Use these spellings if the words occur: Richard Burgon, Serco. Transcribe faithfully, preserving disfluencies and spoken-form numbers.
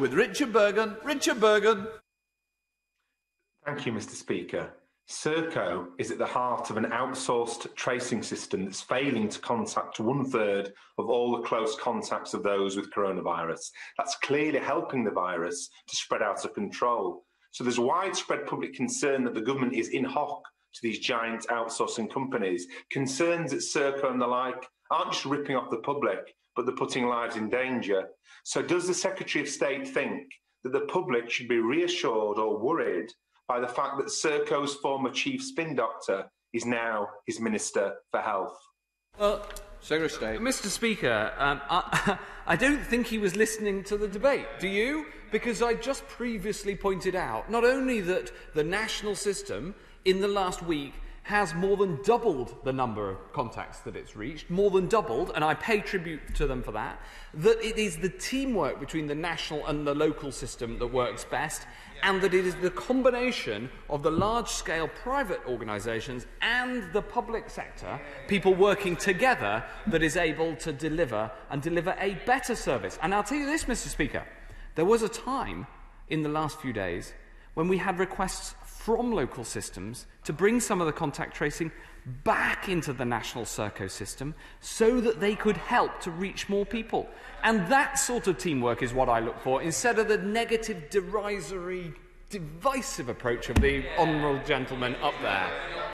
with Richard Burgon. Richard Burgon. Thank you, Mister Speaker. Serco is at the heart of an outsourced tracing system that's failing to contact one-third of all the close contacts of those with coronavirus. That's clearly helping the virus to spread out of control. So there's widespread public concern that the government is in hock to these giant outsourcing companies. Concerns that Serco and the like aren't just ripping off the public, but they're putting lives in danger. So does the Secretary of State think that the public should be reassured or worried by the fact that Serco's former chief spin doctor is now his Minister for Health? Well, Secretary of State. Mister Speaker, um, I, I don't think he was listening to the debate. Do you? Because I just previously pointed out not only that the national system in the last week has more than doubled the number of contacts that it's reached, more than doubled, and I pay tribute to them for that, that it is the teamwork between the national and the local system that works best, and that it is the combination of the large-scale private organisations and the public sector, people working together, that is able to deliver and deliver a better service. And I'll tell you this, Mister Speaker, there was a time in the last few days when we had requests from local systems to bring some of the contact tracing back into the national Serco system so that they could help to reach more people. And that sort of teamwork is what I look for, instead of the negative, derisory, divisive approach of the honourable gentleman up there.